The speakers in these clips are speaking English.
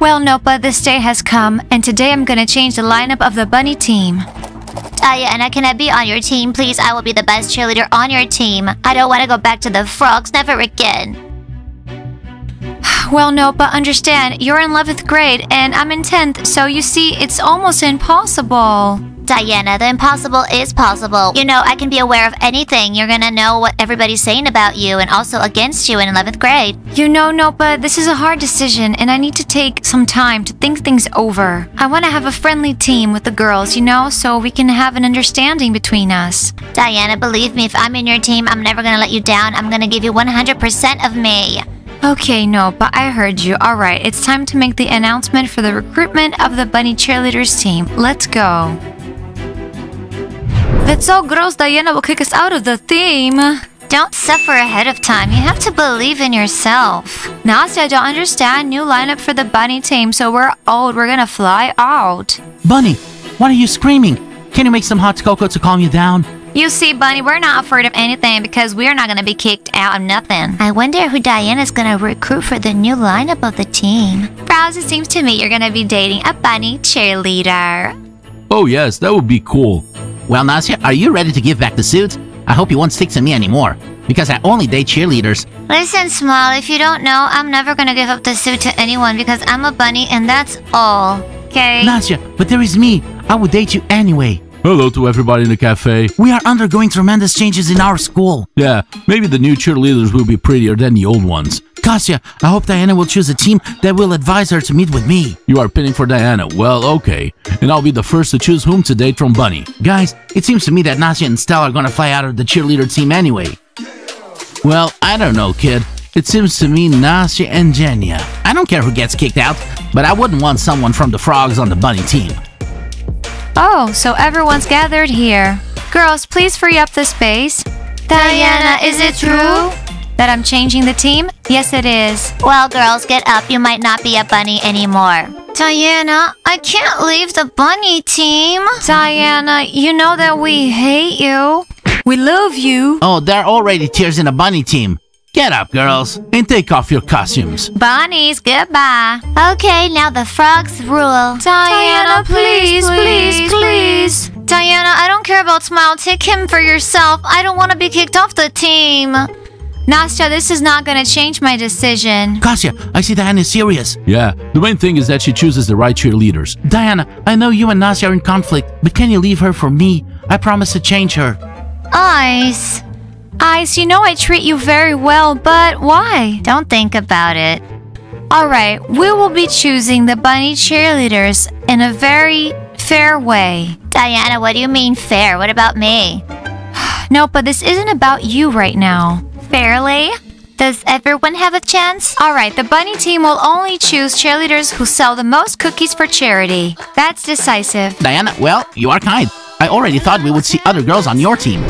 Well, Nopa, this day has come, and today I'm gonna change the lineup of the bunny team. Diana, can I be on your team, please? I will be the best cheerleader on your team. I don't want to go back to the frogs, never again. Well, Nopa, understand, you're in 11th grade, and I'm in 10th, so you see, it's almost impossible. Diana, the impossible is possible. You know, I can be aware of anything. You're gonna know what everybody's saying about you and also against you in 11th grade. You know, Nopa, this is a hard decision and I need to take some time to think things over. I want to have a friendly team with the girls, you know, so we can have an understanding between us. Diana, believe me, if I'm in your team, I'm never gonna let you down. I'm gonna give you 100% of me. Okay, Nopa, I heard you. Alright, it's time to make the announcement for the recruitment of the bunny cheerleaders team. Let's go. That's so gross, Diana will kick us out of the team. Don't suffer ahead of time. You have to believe in yourself. Nasya, I don't understand. New lineup for the bunny team, so we're old. We're gonna fly out. Bunny, why are you screaming? Can you make some hot cocoa to calm you down? You see, Bunny, we're not afraid of anything because we're not gonna be kicked out of nothing. I wonder who Diana's gonna recruit for the new lineup of the team. Browse, it seems to me you're gonna be dating a bunny cheerleader. Oh yes, that would be cool. Well, Nasya, are you ready to give back the suit? I hope you won't stick to me anymore, because I only date cheerleaders. Listen, Small, if you don't know, I'm never gonna give up the suit to anyone because I'm a bunny and that's all, okay? Nasya, but there is me. I would date you anyway. Hello to everybody in the cafe. We are undergoing tremendous changes in our school. Yeah, maybe the new cheerleaders will be prettier than the old ones. Kasia, I hope Diana will choose a team that will advise her to meet with me. You are pinning for Diana. Well, okay. And I'll be the first to choose whom to date from Bunny. Guys, it seems to me that Nasya and Stella are gonna fly out of the cheerleader team anyway. Well, I don't know, kid. It seems to me Nasya and Jenya. I don't care who gets kicked out, but I wouldn't want someone from the frogs on the Bunny team. Oh, so everyone's gathered here. Girls, please free up the space. Diana, is it true that I'm changing the team? Yes, it is. Well, girls, get up. You might not be a bunny anymore. Diana, I can't leave the bunny team. Diana, you know that we hate you. We love you. Oh, there are already tears in the bunny team. Get up, girls, and take off your costumes. Bunnies, goodbye. Okay, now the frogs rule. Diana, please. Diana, I don't care about Smile. Take him for yourself. I don't want to be kicked off the team. Nasya, this is not gonna change my decision. Kasia, I see Diana is serious. Yeah, the main thing is that she chooses the right cheerleaders. Diana, I know you and Nasya are in conflict, but can you leave her for me? I promise to change her. Ice. Ice, you know I treat you very well, but why? Don't think about it. Alright, we will be choosing the bunny cheerleaders in a very fair way. Diana, what do you mean fair? What about me? No, but this isn't about you right now. Fairly? Does everyone have a chance? Alright, the bunny team will only choose cheerleaders who sell the most cookies for charity. That's decisive. Diana, well, you are kind. I already thought we would see other girls on your team.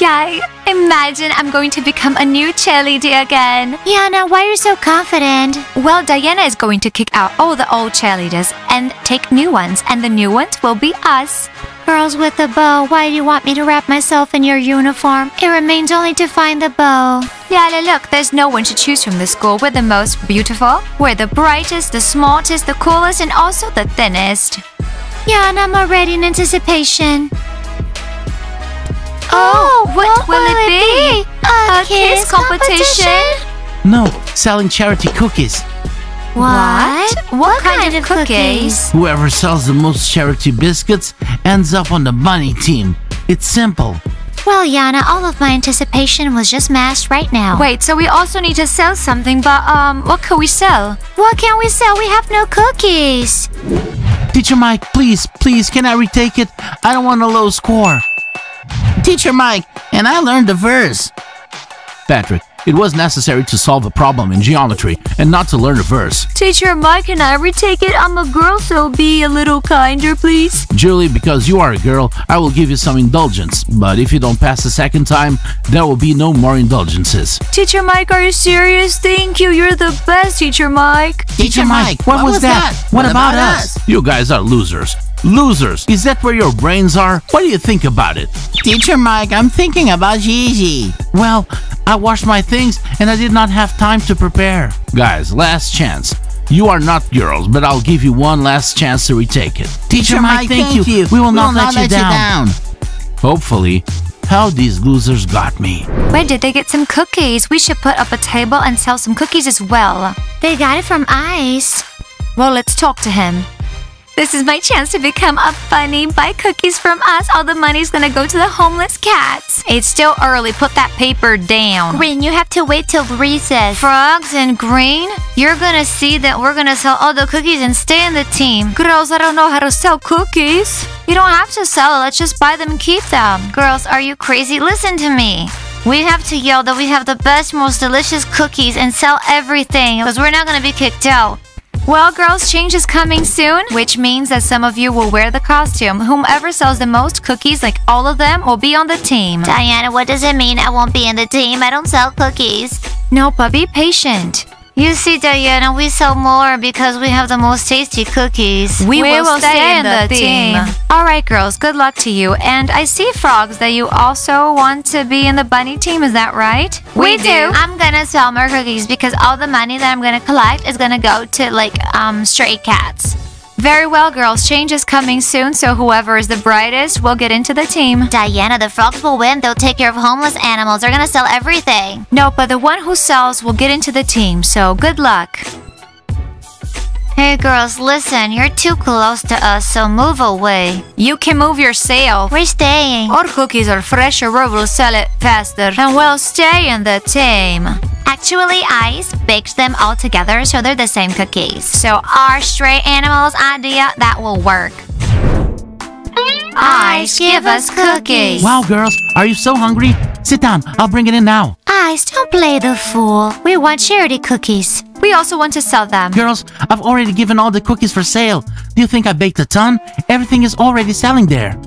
Yay! Imagine I'm going to become a new cheerleader again. Diana, why are you so confident? Well, Diana is going to kick out all the old cheerleaders and take new ones, and the new ones will be us. Girls with a bow, why do you want me to wrap myself in your uniform? It remains only to find the bow. Diana, look, there's no one to choose from this school. We're the most beautiful. We're the brightest, the smartest, the coolest, and also the thinnest. Diana, I'm already in anticipation. Oh, what will it be? A kiss competition? No, selling charity cookies. What? What kind of cookies? Whoever sells the most charity biscuits ends up on the bunny team. It's simple. Well, Diana, all of my anticipation was just masked right now. Wait, so we also need to sell something, but what could we sell? What can we sell? We have no cookies. Teacher Mike, please, can I retake it? I don't want a low score. Teacher Mike, and I learned the verse. Patrick, it was necessary to solve a problem in geometry and not to learn a verse. Teacher Mike, can I retake it? I'm a girl, so be a little kinder, please. Julie, because you are a girl, I will give you some indulgence. But if you don't pass the second time, there will be no more indulgences. Teacher Mike, are you serious? Thank you. You're the best, Teacher Mike. Teacher Mike, what was that? What about us? You guys are losers. Losers, is that where your brains are? What do you think about it? Teacher Mike, I'm thinking about Gigi. Well, I washed my things and I did not have time to prepare. Guys, last chance. You are not girls, but I'll give you one last chance to retake it. Teacher Mike, thank you. We will not let you down. Hopefully. How these losers got me. Where did they get some cookies? We should put up a table and sell some cookies as well. They got it from Ice. Well, let's talk to him. This is my chance to become a bunny. Buy cookies from us. All the money's gonna go to the homeless cats. It's still early. Put that paper down. Green, you have to wait till recess. Frogs and Green? You're gonna see that we're gonna sell all the cookies and stay in the team. Girls, I don't know how to sell cookies. You don't have to sell it. Let's just buy them and keep them. Girls, are you crazy? Listen to me. We have to yell that we have the best, most delicious cookies and sell everything because we're not gonna be kicked out. Well, girls, change is coming soon, which means that some of you will wear the costume. Whomever sells the most cookies, like all of them, will be on the team. Diana, what does it mean I won't be in the team? I don't sell cookies. No, but be patient. You see, Diana, we sell more because we have the most tasty cookies. We will stay in the team. All right, girls, good luck to you. And I see, Frogs, that you also want to be in the bunny team. Is that right? We do. I'm going to sell more cookies because all the money that I'm going to collect is going to go to, like, stray cats. Very well, girls. Change is coming soon, so whoever is the brightest will get into the team. Diana, the frogs will win. They'll take care of homeless animals. They're gonna sell everything. No, but the one who sells will get into the team, so good luck. Hey, girls, listen. You're too close to us, so move away. You can move yourself. We're staying. Our cookies are fresher. We will sell it faster, and we'll stay in the team. Actually, Ice baked them all together, so they're the same cookies. So our stray animals idea, that will work. Ice, give us cookies. Wow, girls, are you so hungry? Sit down, I'll bring it in now. Ice, don't play the fool. We want charity cookies. We also want to sell them. Girls, I've already given all the cookies for sale. Do you think I baked a ton? Everything is already selling there.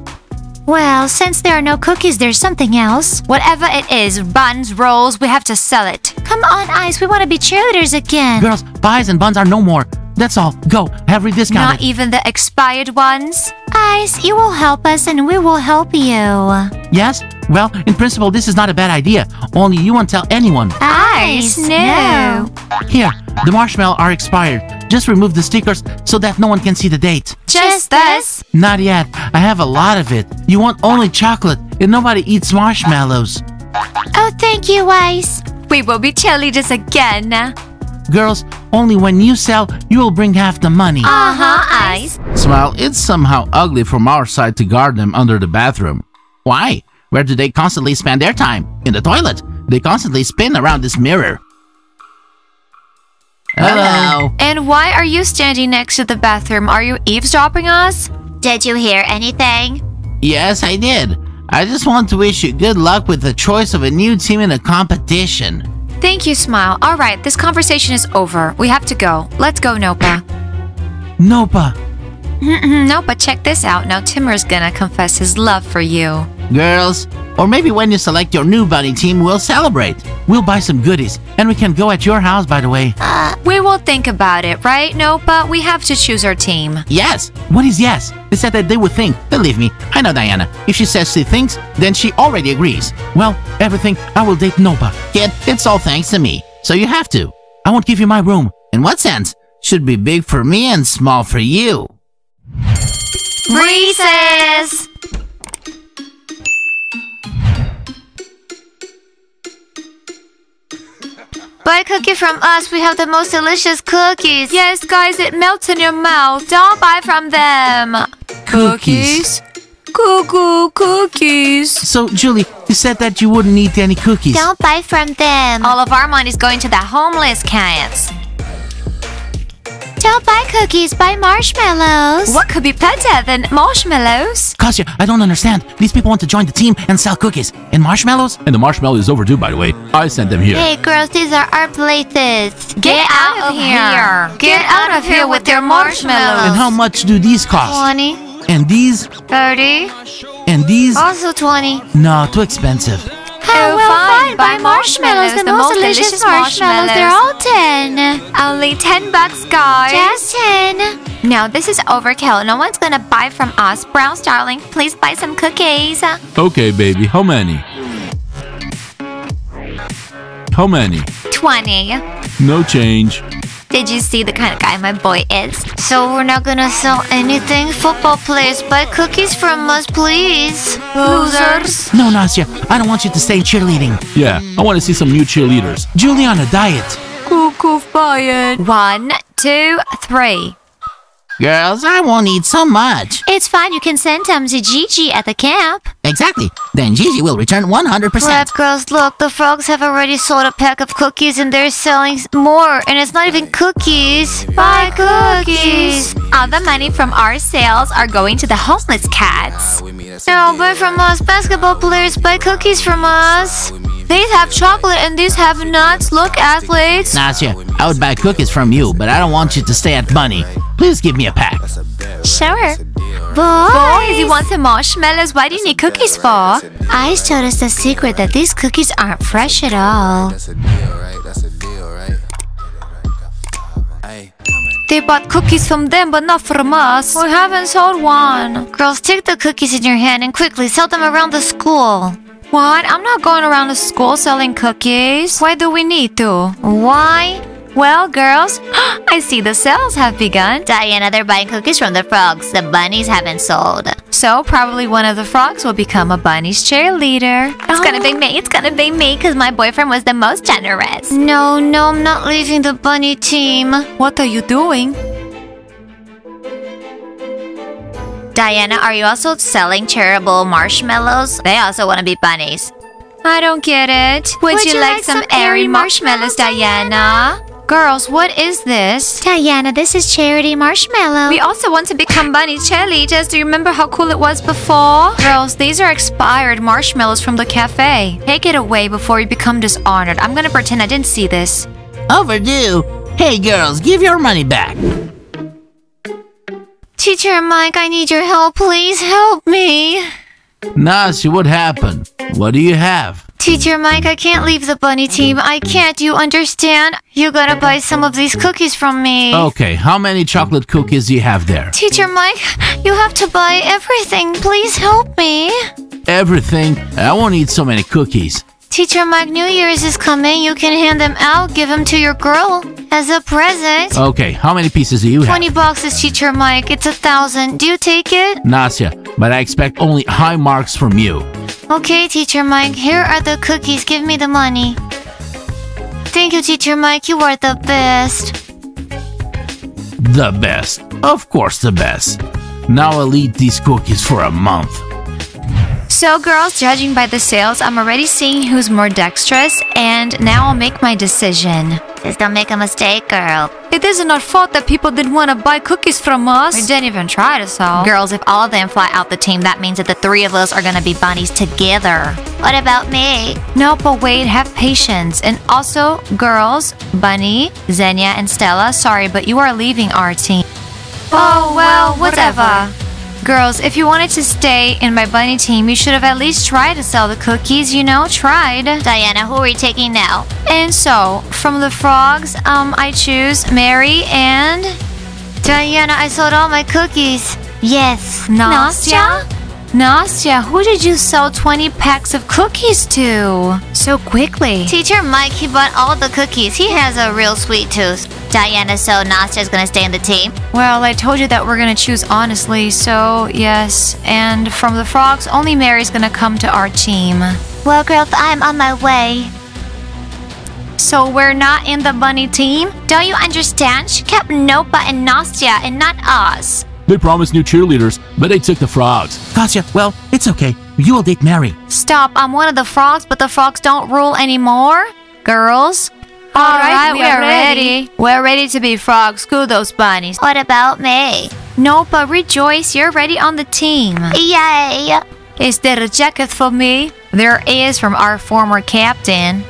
Well, since there are no cookies, there's something else. Whatever it is, buns, rolls, we have to sell it. Come on, Ice, we want to be cheerleaders again. Girls, pies and buns are no more. That's all. Go, have we discounted. Not even the expired ones? Ice, you will help us and we will help you. Yes? Well, in principle, this is not a bad idea. Only you won't tell anyone. Ice, no. Here, the marshmallows are expired. Just remove the stickers so that no one can see the date. Just this? Not yet. I have a lot of it. You want only chocolate, and nobody eats marshmallows. Oh, thank you, Ice. We will be cheerleaders again. Girls, only when you sell, you will bring half the money. Ice. Smile, it's somehow ugly from our side to guard them under the bathroom. Why? Where do they constantly spend their time? In the toilet. They constantly spin around this mirror. Hello. And why are you standing next to the bathroom? Are you eavesdropping us? Did you hear anything? Yes, I did. I just want to wish you good luck with the choice of a new team in a competition. Thank you, Smile. All right, this conversation is over. We have to go. Let's go, Nopa. Nopa. Nopa, check this out. Now Timur's gonna confess his love for you. Girls, or maybe when you select your new bunny team, we'll celebrate. We'll buy some goodies, and we can go at your house, by the way. We will think about it, right, Nopa? We have to choose our team. Yes. What is yes? They said that they would think. Believe me, I know Diana. If she says she thinks, then she already agrees. Well, everything, I will date Nopa. Kid, it's all thanks to me. So you have to. I won't give you my room. In what sense? Should be big for me and small for you. Recess! Buy a cookie from us. We have the most delicious cookies. Yes, guys, it melts in your mouth. Don't buy from them. Cookies? Cuckoo cookies. So, Julie, you said that you wouldn't eat any cookies. Don't buy from them. All of our money is going to the homeless cats. Don't buy cookies, buy marshmallows. What could be better than marshmallows? Kasia, I don't understand. These people want to join the team and sell cookies. And marshmallows? And the marshmallow is overdue, by the way. I sent them here. Hey, girls, these are our places. Get out of here. Get out of here with your marshmallows. And how much do these cost? 20. And these? 30. And these? Also 20. No, too expensive. Oh, fine. Buy marshmallows. The most delicious marshmallows. They're all 10. Only 10 bucks, guys. Just 10. Now, this is overkill. No one's gonna buy from us. Brown Starling, please buy some cookies. Okay, baby. How many? How many? 20. No change. Did you see the kind of guy my boy is? So we're not gonna sell anything? Football players, buy cookies from us, please. Losers. No, Nasya, I don't want you to stay cheerleading. Yeah, I want to see some new cheerleaders. Juliana, diet. Kukuf diet. 1, 2, 3. Girls, I won't eat so much. It's fine, you can send them to Gigi at the camp. Exactly. Then Gigi will return 100%. Right, girls, look, the frogs have already sold a pack of cookies and they're selling more. And it's not even cookies. Buy cookies. All the money from our sales are going to the homeless cats. No, buy from us. Basketball players, buy cookies from us. These have chocolate and these have nuts. Look, athletes. Nasya, I would buy cookies from you, but I don't want you to stay at Bunny. Please give me a pack. Sure. Boys, you want some marshmallows? Why do you need cookies for? Ice told us the secret that these cookies aren't fresh at all. They bought cookies from them, but not from us. We haven't sold one. Girls, take the cookies in your hand and quickly sell them around the school. What? I'm not going around the school selling cookies. Why do we need to? Why? Well, girls, I see the sales have begun. Diana, they're buying cookies from the frogs. The bunnies haven't sold. So, probably one of the frogs will become a bunny's cheerleader. Oh. It's gonna be me. It's gonna be me because my boyfriend was the most generous. No, I'm not leaving the bunny team. What are you doing? Diana, are you also selling charitable marshmallows? They also want to be bunnies. I don't get it. Would you like some airy marshmallows, Diana? Girls, what is this? Diana, this is charity marshmallow. We also want to become bunny cheerleaders. Do you remember how cool it was before? Girls, these are expired marshmallows from the cafe. Take it away before you become dishonored. I'm gonna pretend I didn't see this. Overdue. Hey, girls, give your money back. Teacher Mike, I need your help. Please help me. Nasya, what happened? What do you have? Teacher Mike, I can't leave the bunny team. I can't, you understand? You gotta buy some of these cookies from me. Okay, how many chocolate cookies do you have there? Teacher Mike, you have to buy everything. Please help me. Everything? I won't eat so many cookies. Teacher Mike, New Year's is coming. You can hand them out. Give them to your girl as a present. Okay, how many pieces do you have? 20 boxes, Teacher Mike. It's 1,000. Do you take it? Nasya, but I expect only high marks from you. Okay, Teacher Mike, here are the cookies. Give me the money. Thank you, Teacher Mike. You are the best. The best. Of course the best. Now I'll eat these cookies for a month. So, girls, judging by the sales, I'm already seeing who's more dexterous, and now I'll make my decision. Just don't make a mistake, girl. It isn't our fault that people didn't want to buy cookies from us. We didn't even try to sell. Girls, if all of them fly out the team, that means that the three of us are going to be bunnies together. What about me? No, but wait, have patience. And also, girls, Bunny, Xenia, and Stella, sorry, but you are leaving our team. Oh, well, whatever. Girls, if you wanted to stay in my bunny team, you should have at least tried to sell the cookies, you know, tried. Diana, who are we taking now? And so, from the frogs, I choose Mary and... Diana, I sold all my cookies. Yes. Nasya? Nasya, who did you sell 20 packs of cookies to? So quickly. Teacher Mike, he bought all the cookies. He has a real sweet tooth. Diana, so Nasya's gonna stay in the team? Well, I told you that we're gonna choose honestly, so yes. And from the frogs, only Mary's gonna come to our team. Well, girls, I'm on my way. So we're not in the bunny team? Don't you understand? She kept Nopa and Nasya and not us. They promised new cheerleaders, but they took the frogs. Gotcha. Well, it's okay. You will date Mary. Stop, I'm one of the frogs, but the frogs don't rule anymore? Girls? Alright, we are ready. We're ready to be frogs. Screw those bunnies. What about me? No, but rejoice. You're ready on the team. Yay! Is there a jacket for me? There is from our former captain.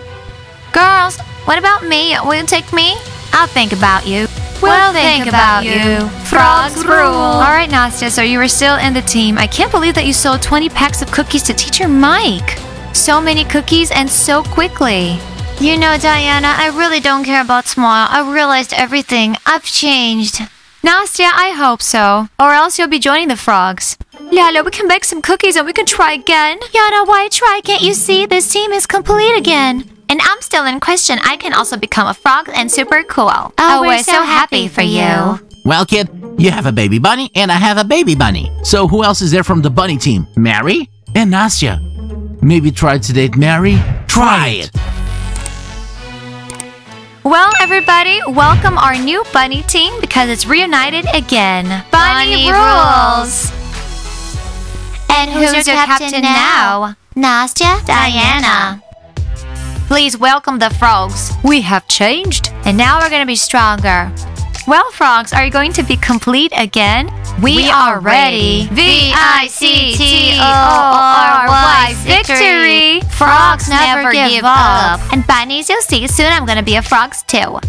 Girls, what about me? Will you take me? I'll think about you. We'll think about you. Frogs rule. Alright, Nasya, so you were still in the team. I can't believe that you sold 20 packs of cookies to Teacher Mike. So many cookies and so quickly. You know, Diana, I really don't care about small. I realized everything. I've changed. Nasya, I hope so. Or else you'll be joining the frogs. Lala, we can bake some cookies and we can try again. Yana, why try? Can't you see? This team is complete again. And I'm still in question. I can also become a frog and super cool. Oh, we're so happy for you. Well, kid, you have a baby bunny and I have a baby bunny. So who else is there from the bunny team? Mary and Nastia. Maybe try to date Mary? Try it. Well, everybody, welcome our new bunny team because it's reunited again. Bunny rules! And who's your captain now? Nastia, Diana. Please welcome the frogs. We have changed, and now we're going to be stronger. Well, frogs, are you going to be complete again? We are ready. V-I-C-T-O-R-Y, victory! Frogs never give up. And bunnies, you'll see soon I'm going to be a frog too.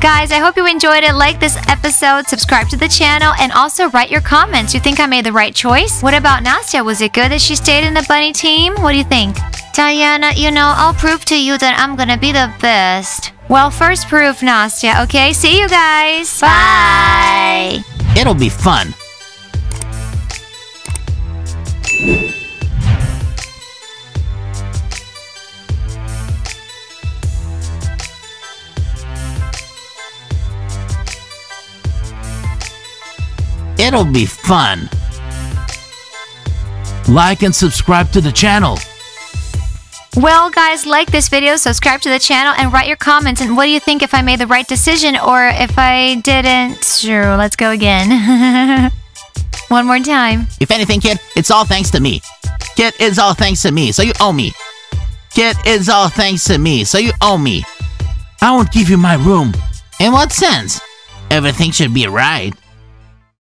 Guys, I hope you enjoyed it. Like this episode, subscribe to the channel, and also write your comments. You think I made the right choice? What about Nastia? Was it good that she stayed in the bunny team? What do you think? Diana, you know, I'll prove to you that I'm gonna be the best. Well, first prove Nastia, okay? See you guys. Bye. It'll be fun. It'll be fun. Like and subscribe to the channel. Well, guys, like this video, subscribe to the channel, and write your comments. And what do you think, if I made the right decision or if I didn't? Sure, let's go again. One more time. If anything, kid, it's all thanks to me. Kid, it's all thanks to me, so you owe me. Kid, it's all thanks to me, so you owe me. I won't give you my room. In what sense? Everything should be right.